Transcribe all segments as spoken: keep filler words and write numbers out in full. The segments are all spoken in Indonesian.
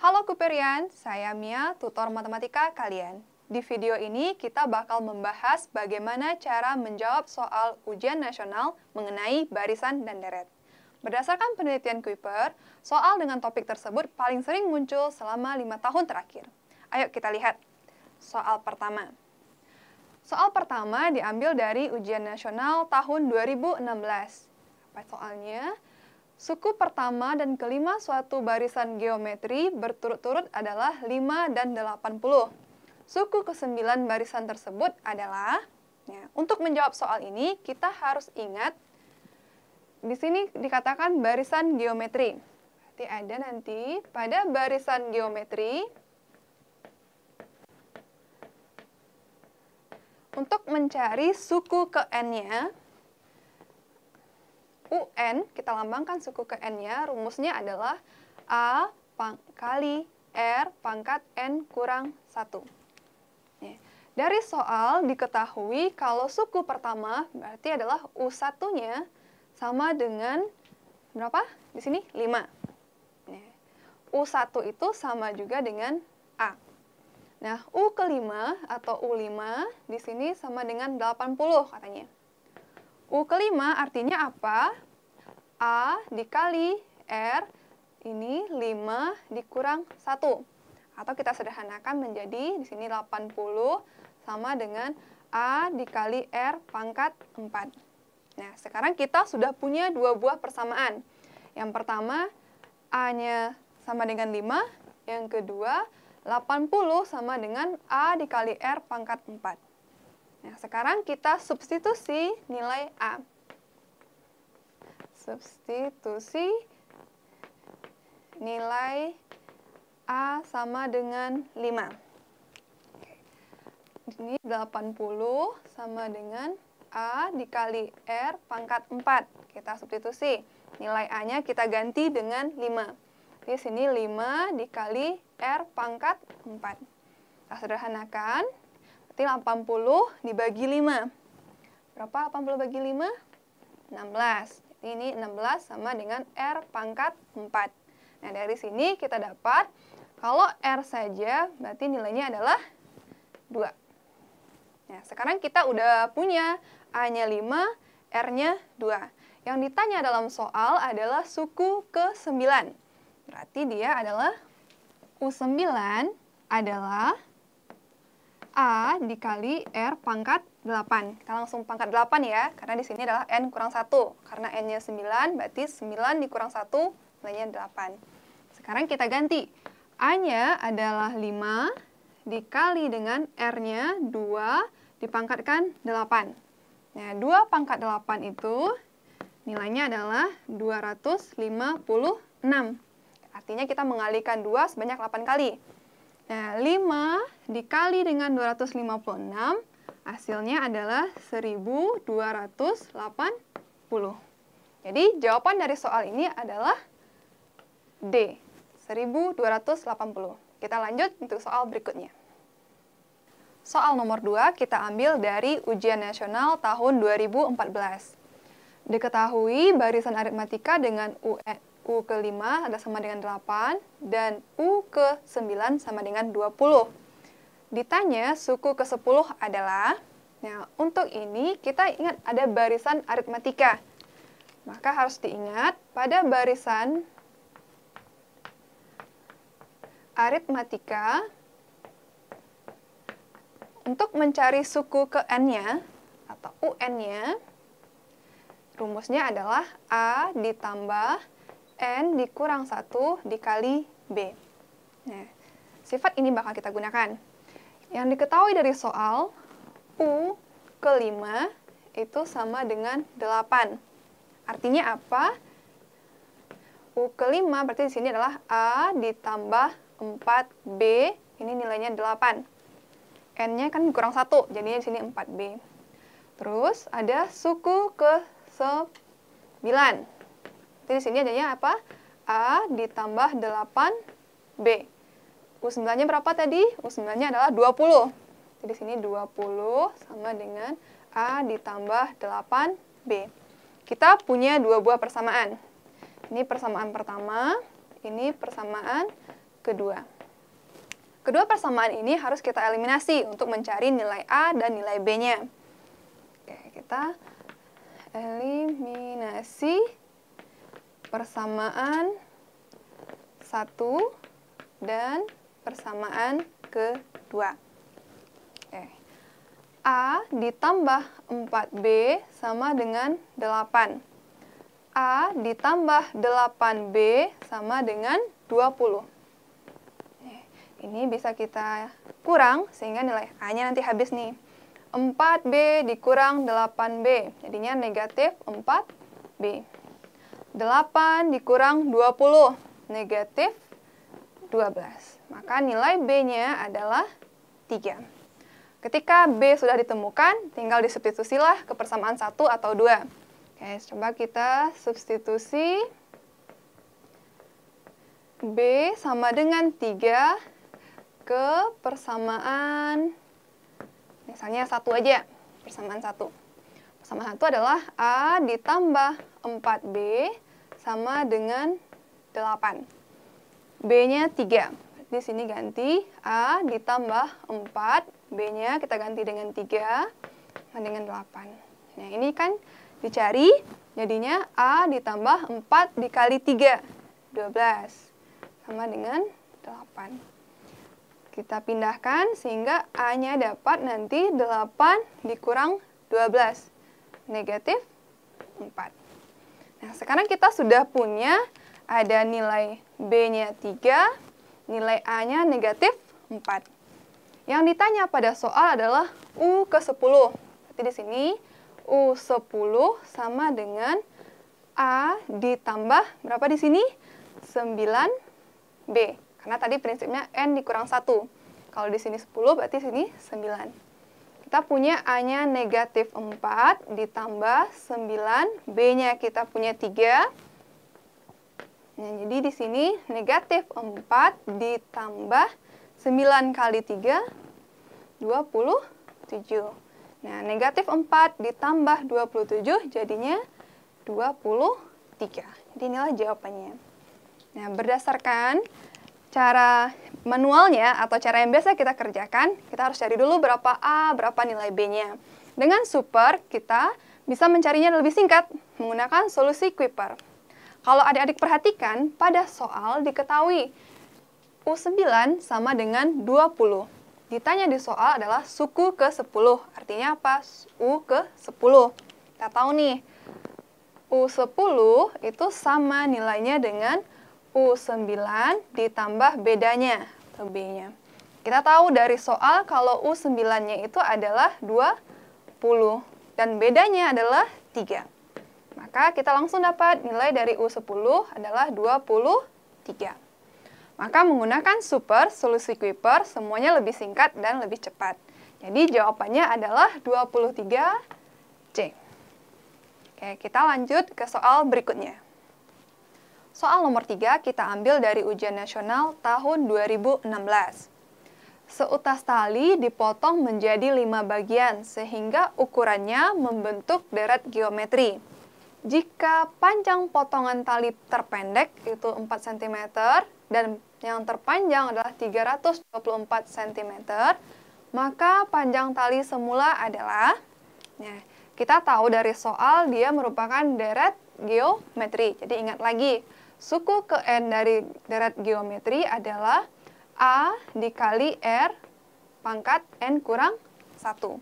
Halo Kuperian, saya Mia, tutor matematika kalian. Di video ini kita bakal membahas bagaimana cara menjawab soal ujian nasional mengenai barisan dan deret. Berdasarkan penelitian Kuper, soal dengan topik tersebut paling sering muncul selama lima tahun terakhir. Ayo kita lihat. Soal pertama. Soal pertama diambil dari ujian nasional tahun dua ribu enam belas. Apa soalnya? Suku pertama dan kelima suatu barisan geometri berturut-turut adalah lima dan delapan puluh. Suku kesembilan barisan tersebut adalah... Ya, untuk menjawab soal ini, kita harus ingat, di sini dikatakan barisan geometri. Berarti ada nanti pada barisan geometri, untuk mencari suku ke N-nya, U N, kita lambangkan suku ke N-nya, rumusnya adalah A kali R pangkat N kurang satu. Dari soal diketahui kalau suku pertama berarti adalah U satu-nya sama dengan berapa? Di sini lima. U satu itu sama juga dengan A. Nah, U kelima atau U lima di sini sama dengan delapan puluh katanya. U kelima artinya apa? A dikali R, ini lima dikurang satu. Atau kita sederhanakan menjadi, di sini delapan puluh sama dengan A dikali R pangkat empat. Nah, sekarang kita sudah punya dua buah persamaan. Yang pertama, A-nya sama dengan lima. Yang kedua, delapan puluh sama dengan A dikali R pangkat empat. Nah, sekarang kita substitusi nilai A. Substitusi nilai A sama dengan lima. Ini delapan puluh sama dengan A dikali R pangkat empat. Kita substitusi. Nilai A-nya kita ganti dengan lima. Di sini lima dikali R pangkat empat. Kita sederhanakan. delapan puluh dibagi lima. Berapa delapan puluh bagi lima? enam belas. Ini enam belas sama dengan R pangkat empat. Nah, dari sini kita dapat, kalau R saja, berarti nilainya adalah dua. Nah, sekarang kita udah punya A-nya lima, R-nya dua. Yang ditanya dalam soal adalah suku ke-sembilan. Berarti dia adalah U sembilan adalah A dikali R pangkat delapan. Kita langsung pangkat delapan ya, karena di sini adalah N kurang satu. Karena N-nya sembilan, berarti sembilan dikurang satu, nilainya delapan. Sekarang kita ganti. A-nya adalah lima dikali dengan R-nya dua dipangkatkan delapan. Nah, dua pangkat delapan itu nilainya adalah dua ratus lima puluh enam. Artinya kita mengalihkan dua sebanyak delapan kali. Nah, lima dikali dengan dua ratus lima puluh enam, hasilnya adalah seribu dua ratus delapan puluh. Jadi, jawaban dari soal ini adalah D, seribu dua ratus delapan puluh. Kita lanjut untuk soal berikutnya. Soal nomor dua kita ambil dari ujian nasional tahun dua ribu empat belas. Diketahui barisan aritmatika dengan U N. U kelima ada sama dengan delapan, dan U ke-sembilan sama dengan dua puluh. Ditanya suku ke-sepuluh adalah, nah untuk ini kita ingat ada barisan aritmatika. Maka harus diingat pada barisan aritmatika, untuk mencari suku ke N-nya, atau U N-nya, rumusnya adalah A ditambah N dikurang satu dikali B. Nah, sifat ini bakal kita gunakan. Yang diketahui dari soal, U kelima itu sama dengan delapan. Artinya apa? U kelima berarti di sini adalah A ditambah empat B, ini nilainya delapan. N-nya kan kurang satu, jadinya di sini empat B. Terus ada suku ke-sembilan. Di sini adanya apa? A ditambah delapan B. U sembilan-nya berapa tadi? U sembilan-nya adalah dua puluh. Jadi sini dua puluh sama dengan A ditambah delapan B. Kita punya dua buah persamaan. Ini persamaan pertama, ini persamaan kedua. Kedua persamaan ini harus kita eliminasi untuk mencari nilai A dan nilai B-nya. Oke, kita eliminasi persamaan satu dan persamaan kedua. Oke. A ditambah empat B sama dengan delapan. A ditambah delapan B sama dengan dua puluh. Ini bisa kita kurang sehingga nilai A-nya nanti habis nih. empat B dikurang delapan B, jadinya negatif empat B. delapan dikurang dua puluh, negatif dua belas. Maka nilai B-nya adalah tiga. Ketika B sudah ditemukan, tinggal disubstitusilah ke persamaan satu atau dua. Oke, coba kita substitusi. B sama dengan tiga ke persamaan, misalnya satu aja, persamaan satu. Persamaan satu adalah A ditambah empat B sama dengan delapan. B-nya tiga. Di sini ganti A ditambah empat, B-nya kita ganti dengan tiga, dengan delapan. Nah, ini kan dicari, jadinya A ditambah empat dikali tiga, dua belas, sama dengan delapan. Kita pindahkan sehingga A-nya dapat nanti delapan dikurang dua belas, negatif empat. Nah, sekarang kita sudah punya ada nilai B-nya tiga, nilai A-nya negatif empat. Yang ditanya pada soal adalah U ke sepuluh. Berarti di sini U sepuluh sama dengan A ditambah berapa di sini? sembilan B. Karena tadi prinsipnya N dikurang satu. Kalau di sini sepuluh berarti di sini sembilan. Kita punya A-nya negatif empat ditambah sembilan, B-nya kita punya tiga. Nah, jadi di sini negatif empat ditambah sembilan kali tiga, dua puluh tujuh. Nah, negatif empat ditambah dua puluh tujuh jadinya dua puluh tiga. Jadi inilah jawabannya. Nah, berdasarkan cara manualnya atau cara yang biasa kita kerjakan, kita harus cari dulu berapa A, berapa nilai B-nya. Dengan super, kita bisa mencarinya lebih singkat menggunakan solusi Kuper. Kalau adik-adik perhatikan, pada soal diketahui U sembilan sama dengan dua puluh. Ditanya di soal adalah suku ke sepuluh. Artinya apa? U ke sepuluh. Kita tahu nih, U sepuluh itu sama nilainya dengan U sembilan ditambah bedanya, atau B-nya. Kita tahu dari soal kalau U sembilan-nya itu adalah dua puluh. Dan bedanya adalah tiga. Maka kita langsung dapat nilai dari U sepuluh adalah dua puluh tiga. Maka menggunakan super, solusi Kuiper, semuanya lebih singkat dan lebih cepat. Jadi jawabannya adalah dua puluh tiga C. Oke, kita lanjut ke soal berikutnya. Soal nomor tiga kita ambil dari ujian nasional tahun dua ribu enam belas. Seutas tali dipotong menjadi lima bagian sehingga ukurannya membentuk deret geometri. Jika panjang potongan tali terpendek, itu empat sentimeter, dan yang terpanjang adalah tiga ratus dua puluh empat sentimeter, maka panjang tali semula adalah, nah, kita tahu dari soal dia merupakan deret geometri. Jadi ingat lagi, suku ke N dari deret geometri adalah A dikali R pangkat N kurang satu.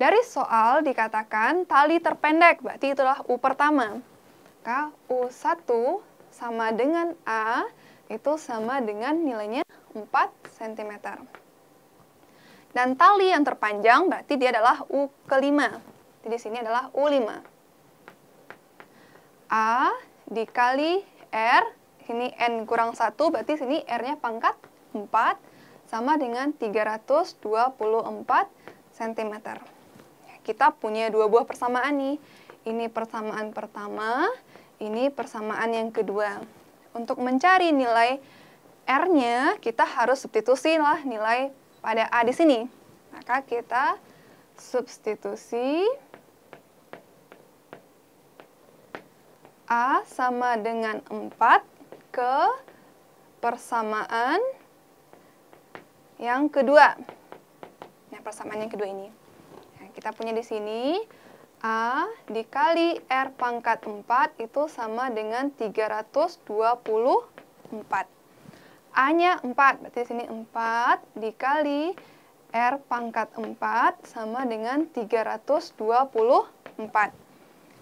Dari soal dikatakan tali terpendek, berarti itulah U pertama. Maka U satu sama dengan A itu sama dengan nilainya empat sentimeter. Dan tali yang terpanjang berarti dia adalah U kelima. Jadi di sini adalah U lima. A dikali R, ini N kurang satu, berarti sini R-nya pangkat empat, sama dengan tiga ratus dua puluh empat sentimeter. Kita punya dua buah persamaan nih. Ini persamaan pertama, ini persamaan yang kedua. Untuk mencari nilai R-nya, kita harus substitusi lah nilai pada A di sini. Maka kita substitusi A sama dengan empat ke persamaan yang kedua. Nah, persamaan yang kedua ini. Nah, kita punya di sini A dikali R pangkat empat itu sama dengan tiga ratus dua puluh empat. A-nya empat, berarti di sini empat dikali R pangkat empat sama dengan tiga ratus dua puluh empat.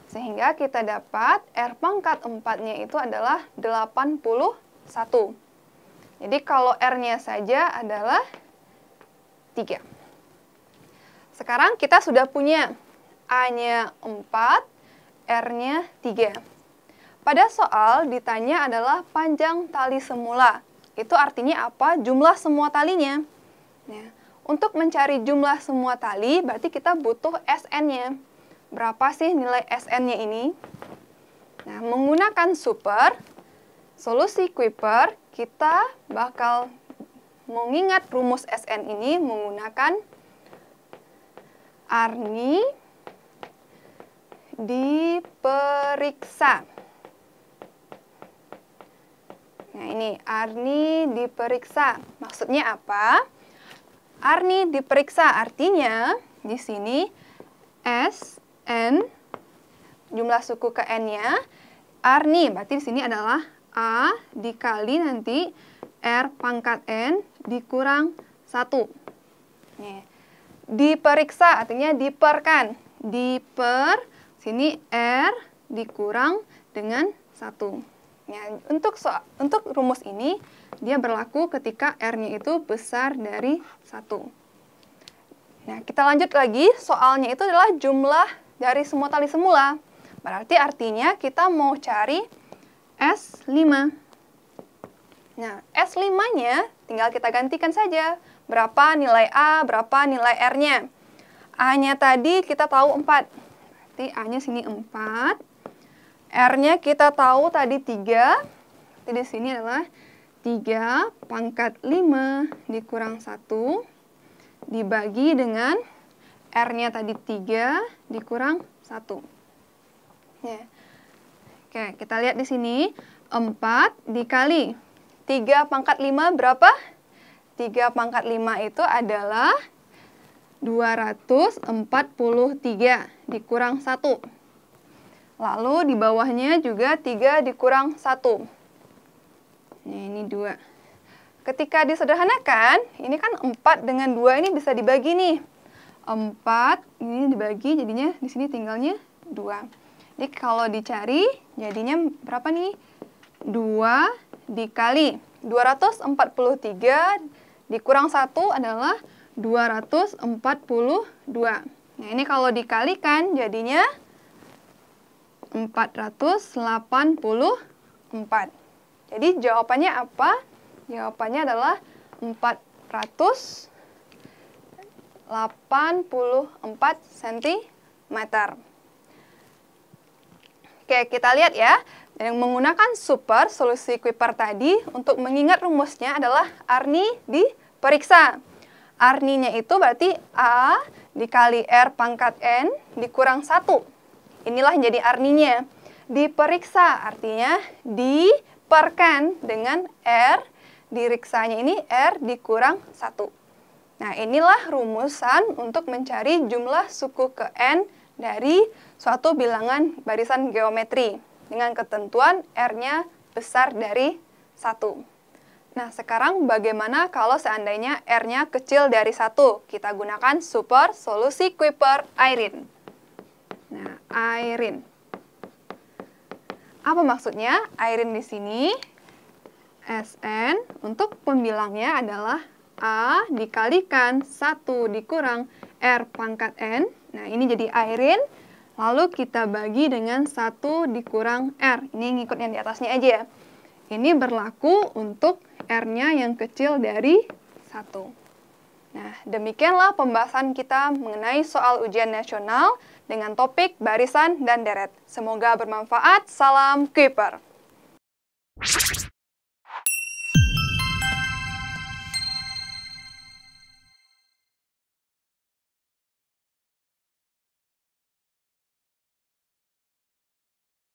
Sehingga kita dapat R pangkat empat-nya itu adalah delapan puluh satu. Jadi kalau R-nya saja adalah tiga. Sekarang kita sudah punya A-nya empat, R-nya tiga. Pada soal ditanya adalah panjang tali semula. Itu artinya apa? Jumlah semua talinya. Nah, untuk mencari jumlah semua tali berarti kita butuh S N-nya. Berapa sih nilai S N-nya ini? Nah, menggunakan super, solusi Kuiper, kita bakal mengingat rumus S N ini menggunakan Arni diperiksa. Nah, ini Arni diperiksa. Maksudnya apa? Arni diperiksa artinya di sini S N, jumlah suku ke N-nya, Arni, berarti di sini adalah A dikali nanti R pangkat N dikurang satu. Nih, diperiksa, artinya diperkan. Diper, sini R dikurang dengan satu. Nah, untuk, so, untuk rumus ini, dia berlaku ketika R-nya itu besar dari satu. Nah, kita lanjut lagi, soalnya itu adalah jumlah dari semua tali semula, berarti artinya kita mau cari S lima. Nah, S lima-nya tinggal kita gantikan saja. Berapa nilai A, berapa nilai R-nya. A-nya tadi kita tahu empat. Berarti A-nya sini empat. R-nya kita tahu tadi tiga. Jadi di sini adalah tiga pangkat lima dikurang satu dibagi dengan R-nya tadi tiga dikurang satu. Ya. Oke, kita lihat di sini. empat dikali tiga pangkat lima berapa? tiga pangkat lima itu adalah dua ratus empat puluh tiga dikurang satu. Lalu di bawahnya juga tiga dikurang satu. Nah, ini dua. Ketika disederhanakan, ini kan empat dengan dua ini bisa dibagi nih. empat ini dibagi jadinya di sini tinggalnya dua. Jadi kalau dicari jadinya berapa nih? dua dikali dua ratus empat puluh tiga dikurang satu adalah dua ratus empat puluh dua. Nah, ini kalau dikalikan jadinya empat ratus delapan puluh empat. Jadi jawabannya apa? Jawabannya adalah empat ratus delapan puluh empat sentimeter. Oke, kita lihat ya. Yang menggunakan super, solusi Kuiper tadi, untuk mengingat rumusnya adalah Arni diperiksa. Arninya itu berarti A dikali R pangkat N dikurang satu. Inilah yang jadi Arninya. Diperiksa artinya diperkan dengan R. Diriksanya ini R dikurang satu. Nah, inilah rumusan untuk mencari jumlah suku ke N dari suatu bilangan barisan geometri dengan ketentuan R-nya besar dari satu. Nah, sekarang bagaimana kalau seandainya R-nya kecil dari satu? Kita gunakan super solusi Kuiper Airin. Nah, Airin. Apa maksudnya? Airin di sini S N untuk pembilangnya adalah A dikalikan satu dikurang R pangkat N. Nah, ini jadi Airin. Lalu kita bagi dengan satu dikurang R. Ini ngikut yang di atasnya aja ya. Ini berlaku untuk R-nya yang kecil dari satu. Nah, demikianlah pembahasan kita mengenai soal ujian nasional dengan topik barisan dan deret. Semoga bermanfaat. Salam Kuiper.